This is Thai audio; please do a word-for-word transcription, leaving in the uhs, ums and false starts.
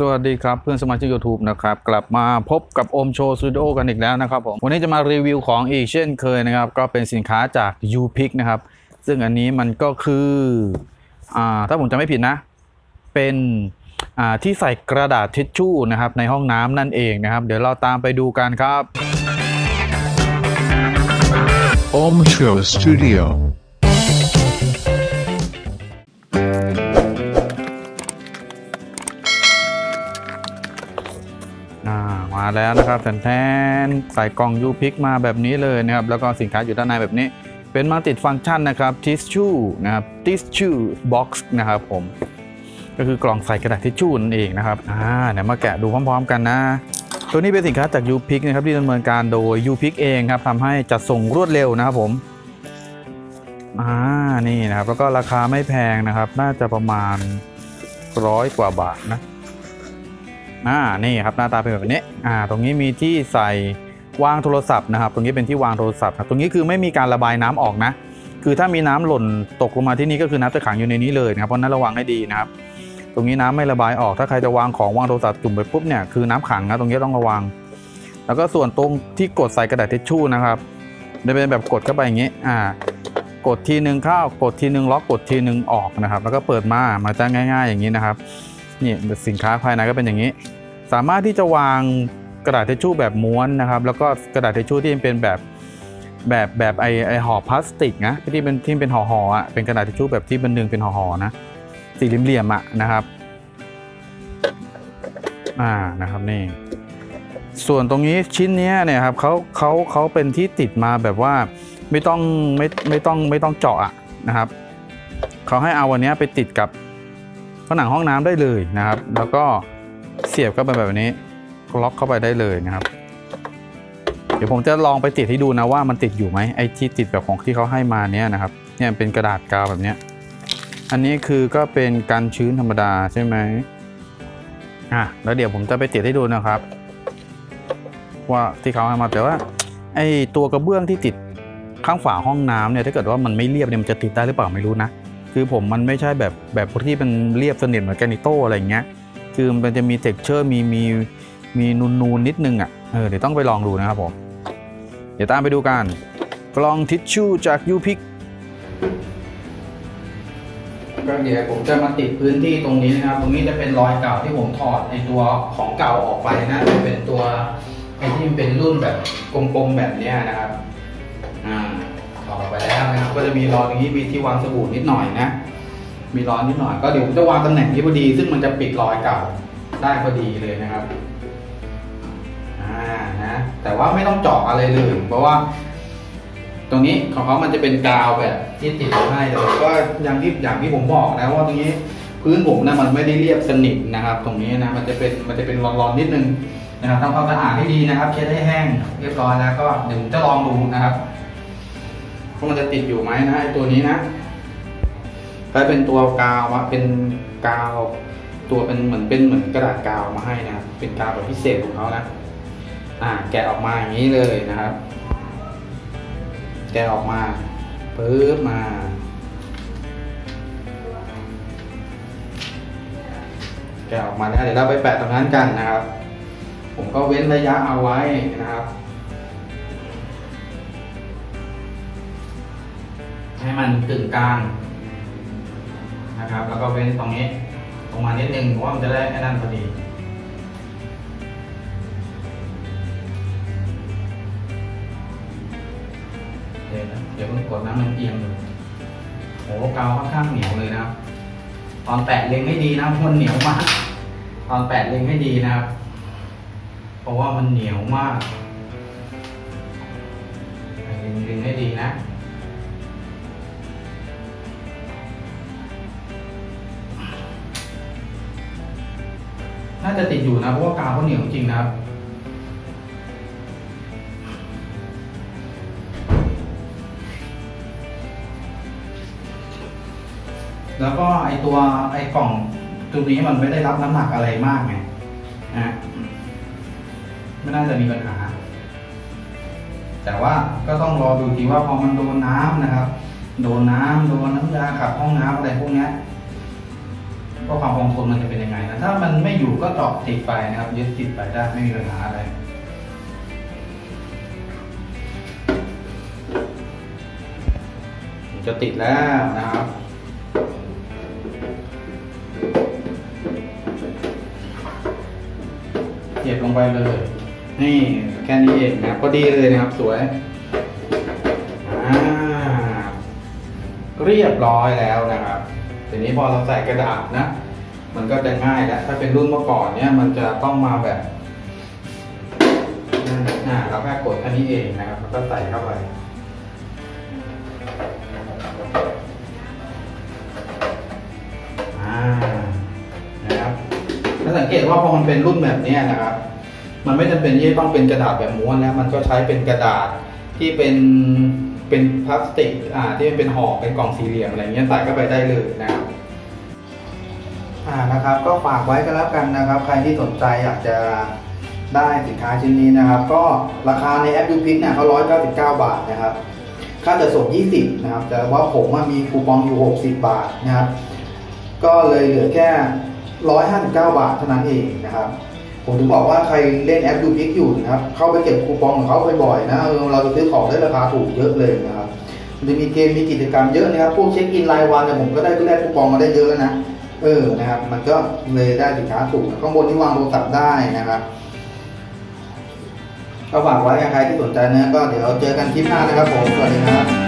สวัสดีครับเพื่อนสมาชิก YouTube นะครับกลับมาพบกับโอมโชว์สตูดิโอกันอีกแล้วนะครับผมวันนี้จะมารีวิวของอีกเช่นเคยนะครับก็เป็นสินค้าจาก ยูพิก นะครับซึ่งอันนี้มันก็คืออ่าถ้าผมจะไม่ผิดนะเป็นอ่าที่ใส่กระดาษทิชชู่นะครับในห้องน้ำนั่นเองนะครับเดี๋ยวเราตามไปดูกันครับโอมโชว์สตูดิโอมาแล้วนะครับแทนแทนใส่กล่อง ยูพิก มาแบบนี้เลยนะครับแล้วก็สินค้าอยู่ด้านในแบบนี้เป็นมัลติฟังก์ชันนะครับทิชชู่นะครับทิชชู่บ็อกซ์นะครับผมก็คือกล่องใส่กระดาษทิชชู่นั่นเองนะครับอ่าเดี๋ยวมาแกะดูพร้อมๆกันนะตัวนี้เป็นสินค้าจาก ยูพิก นะครับที่ดำเนินการโดย ยูพิก เองครับทำให้จัดส่งรวดเร็วนะครับผมอ่านี่นะครับแล้วก็ราคาไม่แพงนะครับน่าจะประมาณร้อยกว่าบาทนะอ่านี่ครับหน้าตาเป็นแบบนี้อ่าตรงนี้มีที่ใส่วางโทรศัพท์นะครับตรงนี้เป็นที่วางโทรศัพท์ครับตรงนี้คือไม่มีการระบายน้ำออกนะคือถ้ามีน้ำหล่นตกลงมาที่นี่ก็คือน้ำจะขังอยู่ในนี้เลยนะครับเพราะนั้นระวังให้ดีนะครับตรงนี้น้ำไม่ระบายออกถ้าใครจะวางของวางโทรศัพท์จุ่มไปปุ๊บเนี่ยคือน้ำขังนะตรงนี้ต้องระวังแล้วก็ส่วนตรงที่กดใส่กระดาษทิชชู่นะครับจะเป็นแบบกดเข้าไปอย่างนี้อ่ากดทีหนึ่งเข้ากดทีหนึ่งล็อกกดทีหนึ่งออกนะครับแล้วก็เปิดมามาจะง่ายๆอย่างนี้นะครับนี่สินค้าภายในก็เป็นอย่างนี้สามารถที่จะวางกระดาษทิชชู่แบบม้วนนะครับแล้วก็กระดาษทิชชู่ที่เป็นแบบแบบแบบไอไอห่อพลาสติกนะที่เป็นที่เป็นห่อห่ออ่ะเป็นกระดาษทิชชู่แบบที่เป็นหนึ่งเป็นห่อห่อนะสี่เหลี่ยมอ่ะนะครับอ่านะครับนี่ส่วนตรงนี้ชิ้นนี้เนี่ยครับเขาเขาเขาเป็นที่ติดมาแบบว่าไม่ต้องไม่ไม่ต้องไม่ต้องเจาะอ่ะนะครับเขาให้เอาวันนี้ไปติดกับผนังห้องน้ำได้เลยนะครับแล้วก็เสียบเข้าไปแบบนี้ล็อกเข้าไปได้เลยนะครับเดี๋ยวผมจะลองไปติดให้ดูนะว่ามันติดอยู่ไหมไอ้ที่ติดแบบของที่เขาให้มาเนี้ยนะครับเนี่ยเป็นกระดาษกาวแบบเนี้ยอันนี้คือก็เป็นกันชื้นธรรมดาใช่ไหมอ่ะแล้วเดี๋ยวผมจะไปติดให้ดูนะครับว่าที่เขาให้มาแต่ว่าไอ้ตัวกระเบื้องที่ติดข้างฝาห้องน้ำเนี่ยถ้าเกิดว่ามันไม่เรียบเนี่ยมันจะติดได้หรือเปล่าไม่รู้นะคือผมมันไม่ใช่แบบแบบที่มันเรียบสนิทเหมือนแกรนิโต้อะไรอย่างเงี้ยคือมันจะมีเท็กเจอร์มีมีมีนูนนูนนิดนึงอ่ะเออเดี๋ยวต้องไปลองดูนะครับผมเดี๋ยวตามไปดูกันกล่องทิชชู่จาก ยูพิก ก็เดี๋ยวผมจะมาติดพื้นที่ตรงนี้นะครับตรงนี้จะเป็นรอยเก่าที่ผมถอดไอตัวของเก่าออกไปนะจะเป็นตัวไอที่มันเป็นรุ่นแบบกลมๆแบบนี้นะครับอ่าออกไปแล้วนะครับก็จะมีรอยตรงนี้มีที่วางสบู่นิดหน่อยนะมีรอยนิดหน่อยก็เดี๋ยวผมจะวางตำแหน่งนี้พอดีซึ่งมันจะปิดรอยเก่าได้พอดีเลยนะครับอ่านะแต่ว่าไม่ต้องเจาะอะไรเลยเพราะว่าตรงนี้ของเขามันจะเป็นกาวแบบที่ติดให้แต่ก็อย่างที่อย่างที่ผมบอกนะว่าตรงนี้พื้นผมนะมันไม่ได้เรียบสนิทนะครับตรงนี้นะมันจะเป็นมันจะเป็นรอนๆนิดนึงนะครับทำความสะอาดให้ดีนะครับเช็ดให้แห้งเรียบร้อยแล้วก็เดี๋ยวผมจะลองดูนะครับมันจะติดอยู่ไหมนะตัวนี้นะก็เป็นตัวกาวมาเป็นกาวตัวเป็นเหมือนเป็นเหมือนกระดาษกาวมาให้นะเป็นกาวแบบพิเศษของเขานะอ่าแกะออกมาอย่างนี้เลยนะครับแกะออกมาปึ๊บมาแกะออกมานะเดี๋ยวเราไปแปะตรงนั้นกันนะครับผมก็เว้นระยะเอาไว้นะครับให้มันตึงกลางนะครับแล้วก็เว้นตรงนี้ตรงมานิดนึงเพราะว่ามันจะได้ให้นั่นพอดีเดี๋ยวนะเดี๋ยวมันกดน้ำมันเอียงโอ้กาวค่อนข้างเหนียวเลยนะครับตอนแปะเล็งให้ดีนะมันเหนียวมากตอนแปะเล็งให้ดีนะครับเพราะว่ามันเหนียวมากเล็งเล็งให้ดีนะน่าจะติดอยู่นะเพราะว่ากาวเขาเหนียวจริงนะครับแล้วก็ไอตัวไอกล่องตัวนี้มันไม่ได้รับน้ำหนักอะไรมากไงนะไม่น่าจะมีปัญหาแต่ว่าก็ต้องรอดูทีว่าพอมันโดนน้ำนะครับโดนน้ำโดนน้ำยาขับห้องน้ำอะไรพวกนี้ ว่าความคงทนมันจะเป็นยังไงนะถ้ามันไม่อยู่ก็ตอกติดไปนะครับยึดติดไปได้ไม่มีปัญหาอะไรจะติดแล้วนะครับเหยียบลงไปเลยนี่แค่นี้เองนะพอดีเลยนะครับสวยเรียบร้อยแล้วนะครับทีนี้พอเราใส่กระดาษนะมันก็จะง่ายแล้วถ้าเป็นรุ่นเมื่อก่อนเนี่ยมันจะต้องมาแบบน่าเราแค่กดแค่นี้เองนะครับแล้วก็ใส่เข้าไปนะครับถ้าสังเกตว่าพอมันเป็นรุ่นแบบนี้นะครับมันไม่จำเป็นที่ต้องเป็นกระดาษแบบม้วนแล้วมันก็ใช้เป็นกระดาษที่เป็นเป็นพลาสติกอ่าที่เป็นห่อเป็นกล่องสี่เหลี่ยมอะไรเงี้ยใส่เข้าไปได้เลยนะครับอ่านะครับก็ฝากไว้ก็แล้วกันนะครับใครที่สนใจอยากจะได้สินค้าชิ้นนี้นะครับก็ราคาในแอปยูพิกเนี่ยเขาหนึ่งร้อยเก้าสิบเก้าบาทนะครับค่าจัดส่งยี่สิบนะครับแต่ว่าผมมีคูปองอยู่หกสิบบาทนะครับก็เลยเหลือแค่หนึ่งร้อยห้าสิบเก้าบาทเท่านั้นเองนะครับผมถึงบอกว่าใครเล่นแอปยูพิกอยู่นะครับเข้าไปเก็บคูปองของเขาบ่อยๆนะเออเราจะซื้อของได้ราคาถูกเยอะเลยนะครับมันจะมีเกมมีกิจกรรมเยอะนะครับพวกเช็คอินรายวันเนี่ยผมก็ได้ก็ได้คูปองมาได้เยอะนะเออนะครับมันก็เลยได้สินค้าถูกข้างบนที่วางโทรศัพท์ได้นะครับก็ฝากไว้ใครที่สนใจนะก็เดี๋ยวเจอกันคลิปหน้านะครับผมสวัสดีครับ